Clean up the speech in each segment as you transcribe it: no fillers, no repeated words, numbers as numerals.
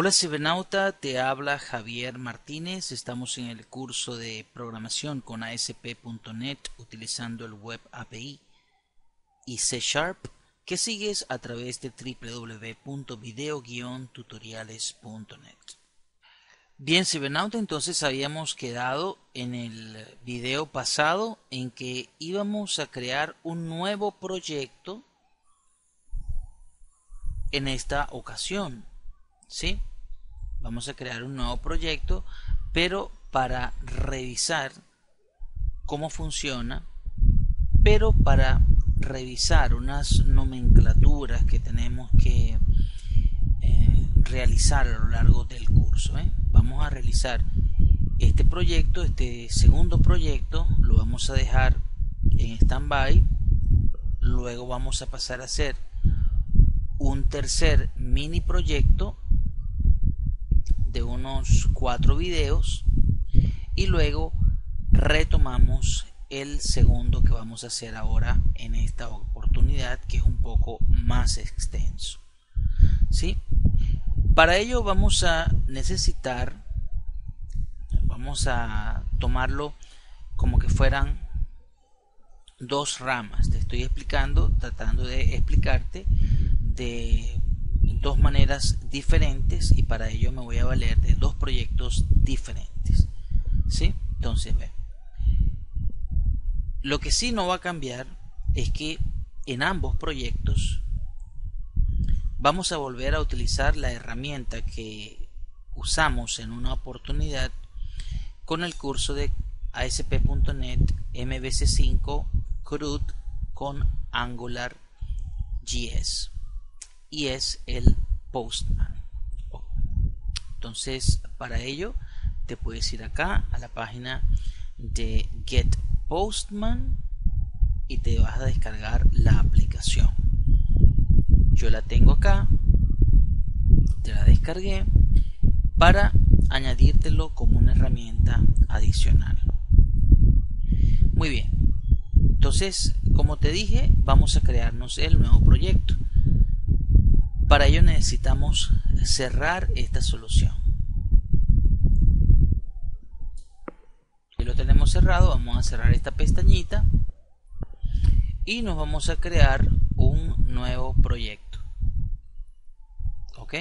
Hola cibernauta, te habla Javier Martínez. Estamos en el curso de programación con ASP.NET utilizando el Web API y C# que sigues a través de www.video-tutoriales.net. Bien cibernauta, entonces habíamos quedado en el video pasado en que íbamos a crear un nuevo proyecto en esta ocasión. ¿Sí? Vamos a crear un nuevo proyecto, pero para revisar cómo funciona, pero para revisar unas nomenclaturas que tenemos que realizar a lo largo del curso, ¿eh? Vamos a realizar este proyecto, este segundo proyecto, lo vamos a dejar en stand-by, luego vamos a pasar a hacer un tercer mini proyecto de unos 4 videos y luego retomamos el segundo que vamos a hacer ahora en esta oportunidad, que es un poco más extenso, ¿sí? Para ello vamos a necesitar, vamos a tomarlo como que fueran dos ramas. Te estoy explicando, tratando de explicarte de dos maneras diferentes, y para ello me voy a valer de dos proyectos diferentes, ¿sí? Entonces, ve. Lo que sí no va a cambiar es que en ambos proyectos vamos a volver a utilizar la herramienta que usamos en una oportunidad con el curso de ASP.NET MVC5 CRUD con AngularJS, y es el Postman. Entonces, para ello te puedes ir acá a la página de Get Postman y te vas a descargar la aplicación. Yo la tengo acá, te la descargué para añadírtelo como una herramienta adicional. Muy bien, entonces, como te dije, vamos a crearnos el nuevo proyecto. Para ello necesitamos cerrar esta solución. Si lo tenemos cerrado, vamos a cerrar esta pestañita y nos vamos a crear un nuevo proyecto. ¿Ok?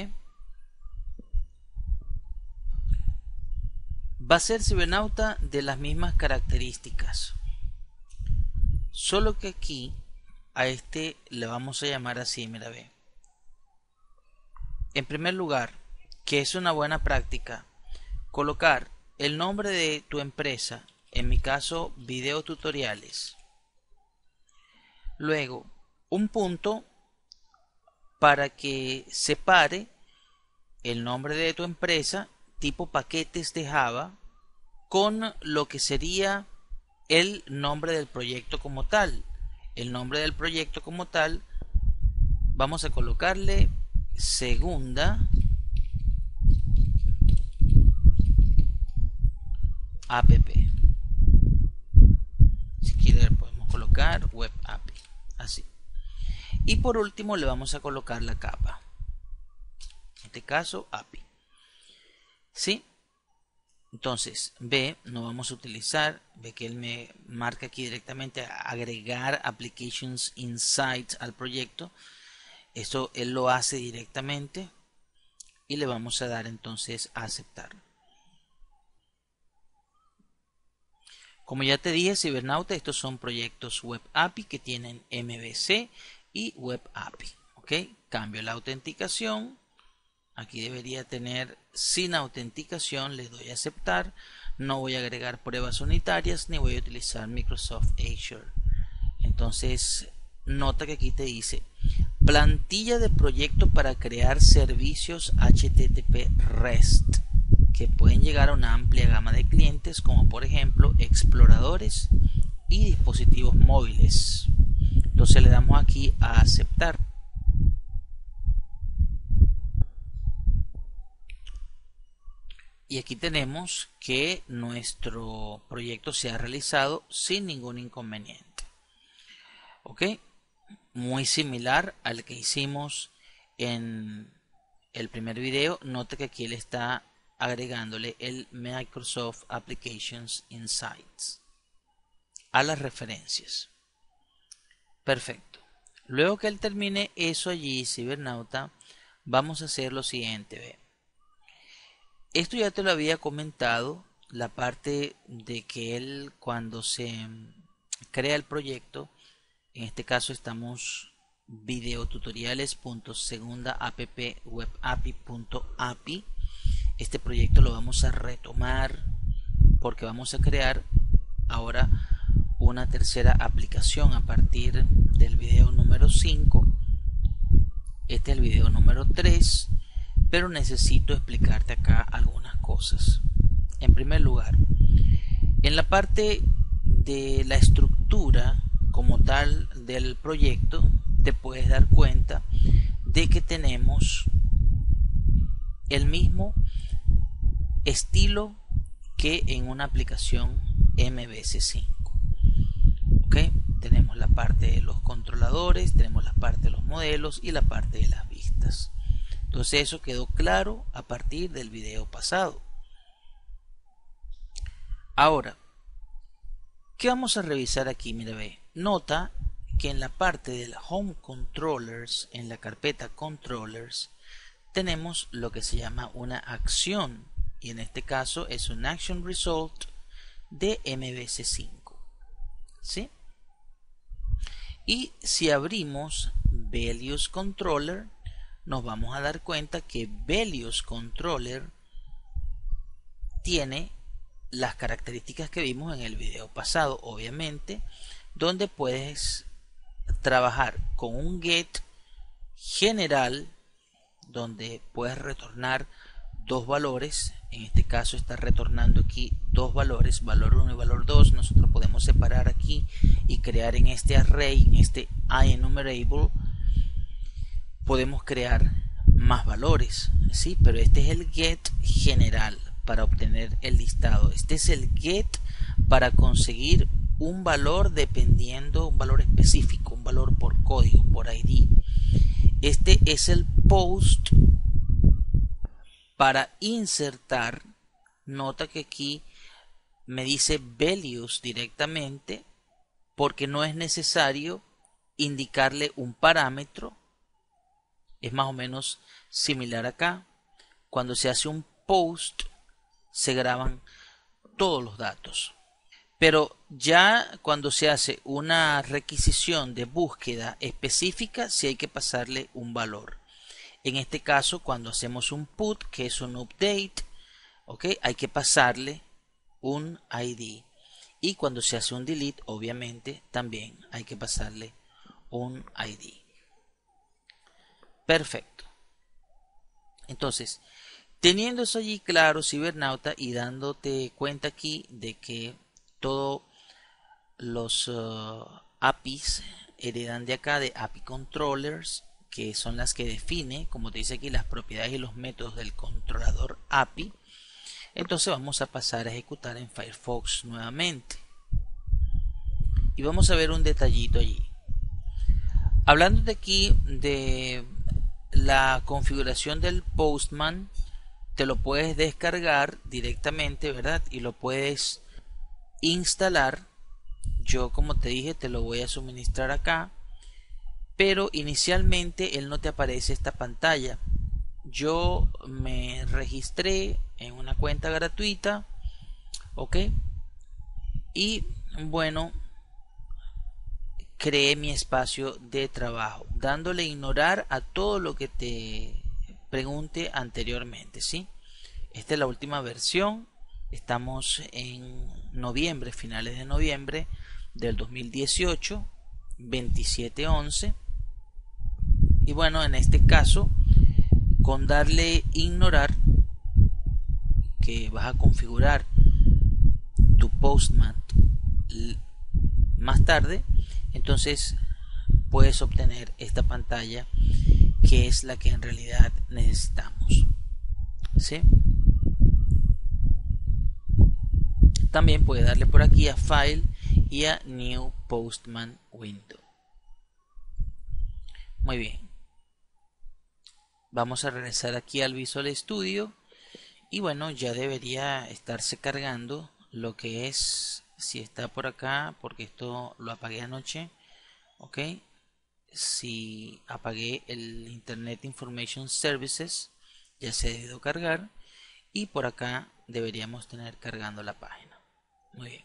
Va a ser cibernauta de las mismas características, solo que aquí a este le vamos a llamar así, mira, ve. En primer lugar, que es una buena práctica colocar el nombre de tu empresa, en mi caso Video Tutoriales, luego un punto para que separe el nombre de tu empresa tipo paquetes de Java con lo que sería el nombre del proyecto como tal. El nombre del proyecto como tal vamos a colocarle segunda app. Si quiere podemos colocar web app, así. Y por último le vamos a colocar la capa, en este caso API, ¿sí? Entonces ve, no vamos a utilizar, ve que él me marca aquí directamente agregar Application Insights al proyecto. Esto él lo hace directamente y le vamos a dar entonces a aceptar. Como ya te dije, cibernauta, estos son proyectos Web API que tienen MVC y Web API. ¿Ok? Cambio la autenticación. Aquí debería tener sin autenticación. Le doy a aceptar. No voy a agregar pruebas unitarias ni voy a utilizar Microsoft Azure. Entonces, nota que aquí te dice plantilla de proyecto para crear servicios HTTP REST que pueden llegar a una amplia gama de clientes, como por ejemplo exploradores y dispositivos móviles. Entonces le damos aquí a aceptar. Y aquí tenemos que nuestro proyecto se ha realizado sin ningún inconveniente. ¿Ok? Muy similar al que hicimos en el primer video, note que aquí él está agregándole el Microsoft Application Insights a las referencias. Perfecto. Luego que él termine eso allí, cibernauta, vamos a hacer lo siguiente. Ve. Esto ya te lo había comentado, la parte de que él cuando se crea el proyecto, en este caso estamos video-tutoriales.segunda-app-web-api.api. Este proyecto lo vamos a retomar porque vamos a crear ahora una tercera aplicación a partir del video número 5. Este es el video número 3, pero necesito explicarte acá algunas cosas. En primer lugar, en la parte de la estructura como tal del proyecto, te puedes dar cuenta de que tenemos el mismo estilo que en una aplicación MVC5. ¿Ok? Tenemos la parte de los controladores, tenemos la parte de los modelos y la parte de las vistas. Entonces eso quedó claro a partir del video pasado. Ahora, ¿qué vamos a revisar aquí? Mira, ve, nota que en la parte del Home Controllers, en la carpeta Controllers, tenemos lo que se llama una acción, y en este caso es un Action Result de MVC5. ¿Sí? Y si abrimos Values Controller, nos vamos a dar cuenta que Values Controller tiene las características que vimos en el video pasado, obviamente, donde puedes trabajar con un get general donde puedes retornar dos valores. En este caso está retornando aquí dos valores, valor 1 y valor 2. Nosotros podemos separar aquí y crear en este array, en este IEnumerable, podemos crear más valores, ¿sí? Pero este es el get general para obtener el listado. Este es el get para conseguir un valor dependiendo, un valor específico, un valor por código, por ID. Este es el post para insertar. Nota que aquí me dice values directamente porque no es necesario indicarle un parámetro. Es más o menos similar acá. Cuando se hace un post se graban todos los datos. Pero ya cuando se hace una requisición de búsqueda específica, sí hay que pasarle un valor. En este caso, cuando hacemos un put, que es un update, ¿okay? Hay que pasarle un ID. Y cuando se hace un delete, obviamente, también hay que pasarle un ID. Perfecto. Entonces, teniendo eso allí claro, cibernauta, y dándote cuenta aquí de que todos los APIs heredan de acá de API Controllers, que son las que define, como te dice aquí, las propiedades y los métodos del controlador API. Entonces vamos a pasar a ejecutar en Firefox nuevamente. Y vamos a ver un detallito allí. Hablando de aquí de la configuración del Postman, te lo puedes descargar directamente, ¿verdad? Y lo puedes instalar. Yo, como te dije, te lo voy a suministrar acá, pero inicialmente él no te aparece esta pantalla. Yo me registré en una cuenta gratuita, ok, y bueno, creé mi espacio de trabajo dándole a ignorar a todo lo que te pregunte anteriormente, ¿sí? Esta es la última versión. Estamos en noviembre, finales de noviembre del 2018, 27.11. Y bueno, en este caso, con darle ignorar, que vas a configurar tu Postman más tarde, entonces puedes obtener esta pantalla que es la que en realidad necesitamos, ¿sí? También puedes darle por aquí a File y a New Postman Window. Muy bien. Vamos a regresar aquí al Visual Studio y bueno, ya debería estarse cargando lo que es, si está por acá, porque esto lo apagué anoche, ok, si apagué el Internet Information Services, ya se debió cargar y por acá deberíamos tener cargando la página. Muy bien.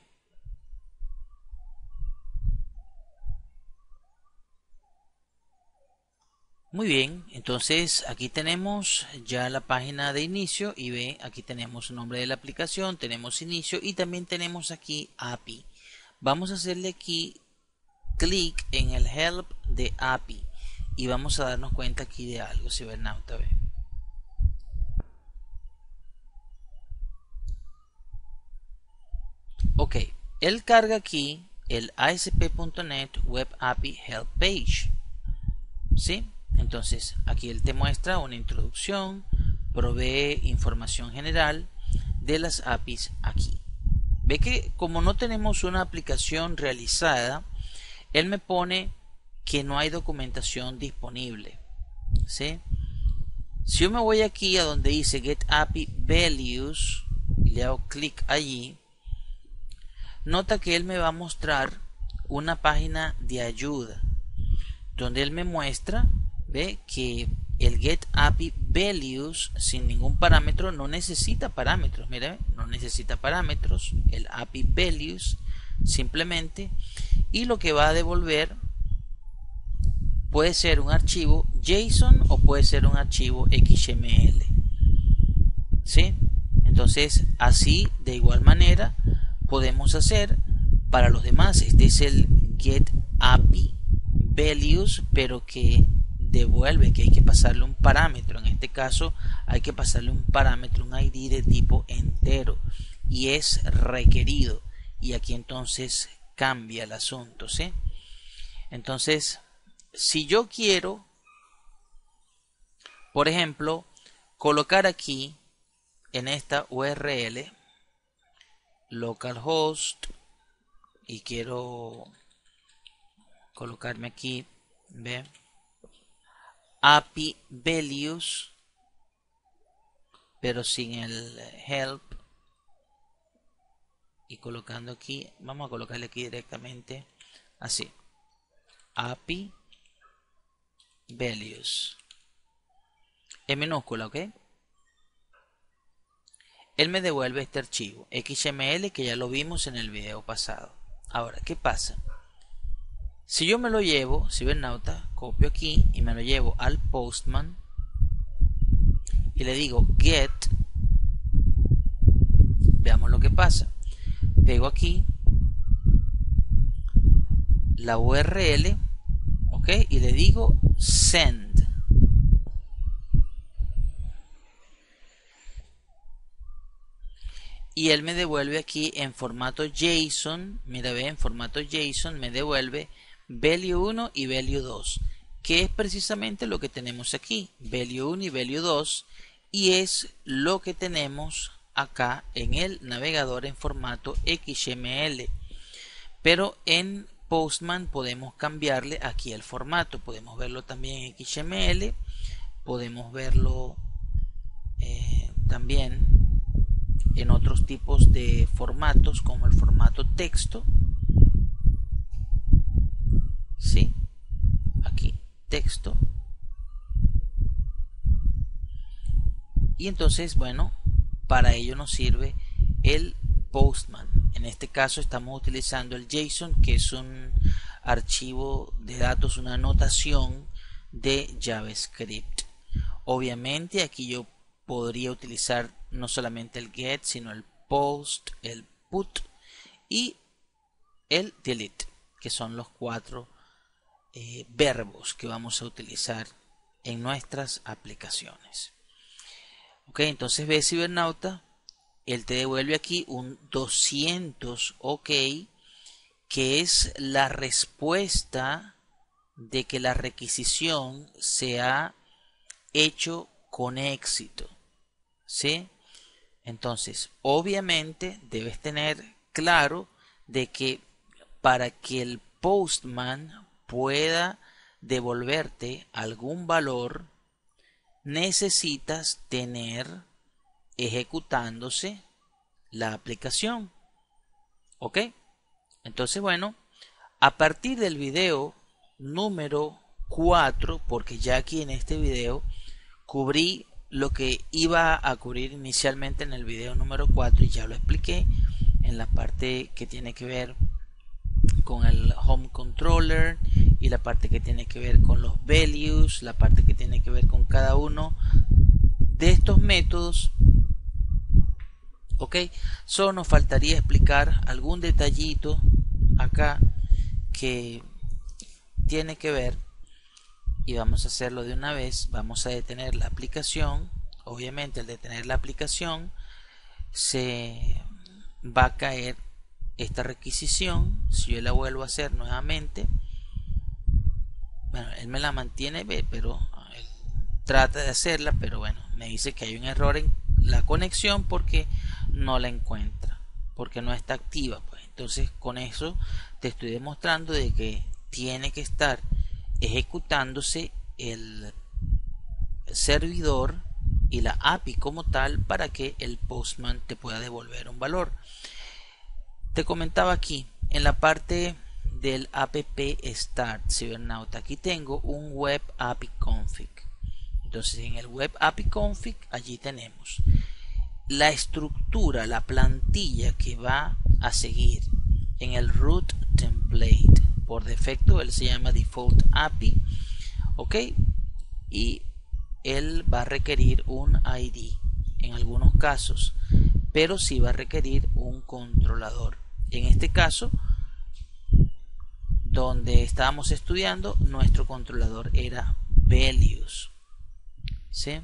Muy bien, entonces aquí tenemos ya la página de inicio y ve, aquí tenemos el nombre de la aplicación, tenemos inicio y también tenemos aquí API. Vamos a hacerle aquí clic en el help de API y vamos a darnos cuenta aquí de algo, cibernauta, ve. Ok, él carga aquí el ASP.NET Web API Help Page, ¿sí? Entonces aquí él te muestra una introducción, provee información general de las APIs aquí. Ve que como no tenemos una aplicación realizada, él me pone que no hay documentación disponible, ¿sí? Si yo me voy aquí a donde dice Get API Values y le hago clic allí, nota que él me va a mostrar una página de ayuda donde él me muestra, ve, que el Get API Values sin ningún parámetro no necesita parámetros. Mira, no necesita parámetros el API Values simplemente, y lo que va a devolver puede ser un archivo JSON o puede ser un archivo XML, ¿sí? Entonces así de igual manera podemos hacer para los demás. Este es el Get API Values, pero que devuelve que hay que pasarle un parámetro. En este caso hay que pasarle un parámetro, un ID de tipo entero, y es requerido, y aquí entonces cambia el asunto, ¿sí? Entonces si yo quiero, por ejemplo, colocar aquí en esta URL localhost y quiero colocarme aquí, ¿ve?, API Values, pero sin el help, y colocando aquí, vamos a colocarle aquí directamente así, API Values en minúscula, ok. Él me devuelve este archivo XML que ya lo vimos en el video pasado. Ahora, ¿qué pasa? Si yo me lo llevo, cibernauta, copio aquí y me lo llevo al Postman y le digo get, veamos lo que pasa. Pego aquí la URL, ok, y le digo send. Y él me devuelve aquí en formato JSON, mira, ve, en formato JSON me devuelve value 1 y value 2, que es precisamente lo que tenemos aquí, value 1 y value 2, y es lo que tenemos acá en el navegador en formato XML. Pero en Postman podemos cambiarle aquí el formato, podemos verlo también en XML, podemos verlo también en otros tipos de formatos como el formato texto, ¿sí? Aquí texto, y entonces bueno, para ello nos sirve el Postman. En este caso estamos utilizando el JSON, que es un archivo de datos, una anotación de JavaScript. Obviamente aquí yo podría utilizar no solamente el get, sino el post, el put y el delete, que son los cuatro verbos que vamos a utilizar en nuestras aplicaciones. Ok, entonces ve, cibernauta, él te devuelve aquí un 200, ok, que es la respuesta de que la requisición se ha hecho con éxito, ¿sí? Entonces obviamente debes tener claro de que para que el Postman pueda devolverte algún valor necesitas tener ejecutándose la aplicación. ¿Ok? Entonces, bueno, a partir del video número 4, porque ya aquí en este video cubrí lo que iba a cubrir inicialmente en el video número 4 y ya lo expliqué en la parte que tiene que ver con el home controller y la parte que tiene que ver con los values, la parte que tiene que ver con cada uno de estos métodos. Ok, solo nos faltaría explicar algún detallito acá que tiene que ver, y vamos a hacerlo de una vez. Vamos a detener la aplicación. Obviamente, al detener la aplicación se va a caer esta requisición. Si yo la vuelvo a hacer nuevamente, bueno, él me la mantiene, pero él trata de hacerla, pero bueno, me dice que hay un error en la conexión porque no la encuentra, porque no está activa. Pues entonces, con eso te estoy demostrando de que tiene que estar ejecutándose el servidor y la API como tal para que el Postman te pueda devolver un valor. Te comentaba aquí en la parte del app start, cibernauta, aquí tengo un web API config. Entonces, en el web API config allí tenemos la estructura, la plantilla que va a seguir en el root template. Por defecto él se llama default API, ok, y él va a requerir un ID en algunos casos, pero sí va a requerir un controlador. En este caso, donde estábamos estudiando, nuestro controlador era values. ¿Sí?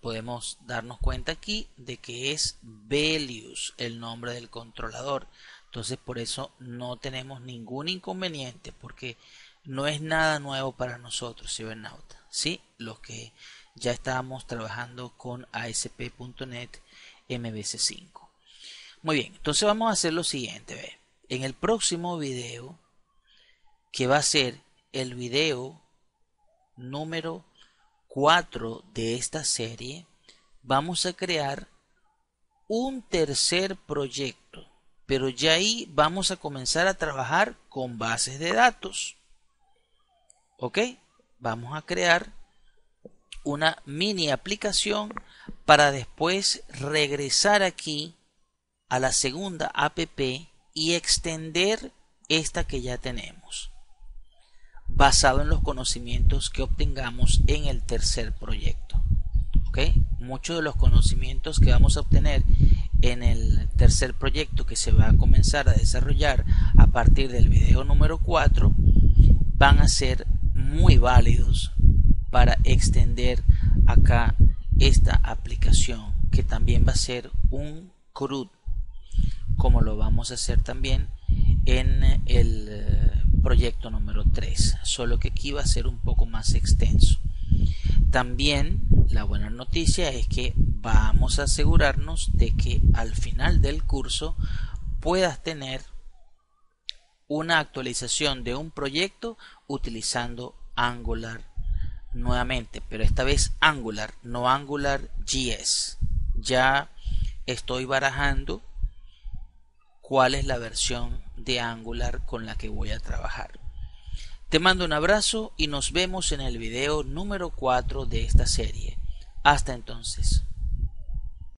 Podemos darnos cuenta aquí de que es values el nombre del controlador. Entonces, por eso no tenemos ningún inconveniente, porque no es nada nuevo para nosotros, cibernauta, ¿sí? Los que ya estábamos trabajando con ASP.NET MVC5. Muy bien, entonces vamos a hacer lo siguiente. ¿Ve? En el próximo video, que va a ser el video número 4 de esta serie, vamos a crear un tercer proyecto. Pero ya ahí vamos a comenzar a trabajar con bases de datos. Ok, vamos a crear una mini aplicación para después regresar aquí a la segunda app y extender esta que ya tenemos, basado en los conocimientos que obtengamos en el tercer proyecto. Ok, muchos de los conocimientos que vamos a obtener en el tercer proyecto, que se va a comenzar a desarrollar a partir del video número 4, van a ser muy válidos para extender acá esta aplicación, que también va a ser un CRUD, como lo vamos a hacer también en el proyecto número 3, solo que aquí va a ser un poco más extenso. También la buena noticia es que vamos a asegurarnos de que al final del curso puedas tener una actualización de un proyecto utilizando Angular nuevamente, pero esta vez Angular, no AngularJS. Ya estoy barajando cuál es la versión de Angular con la que voy a trabajar. Te mando un abrazo y nos vemos en el video número 4 de esta serie. Hasta entonces.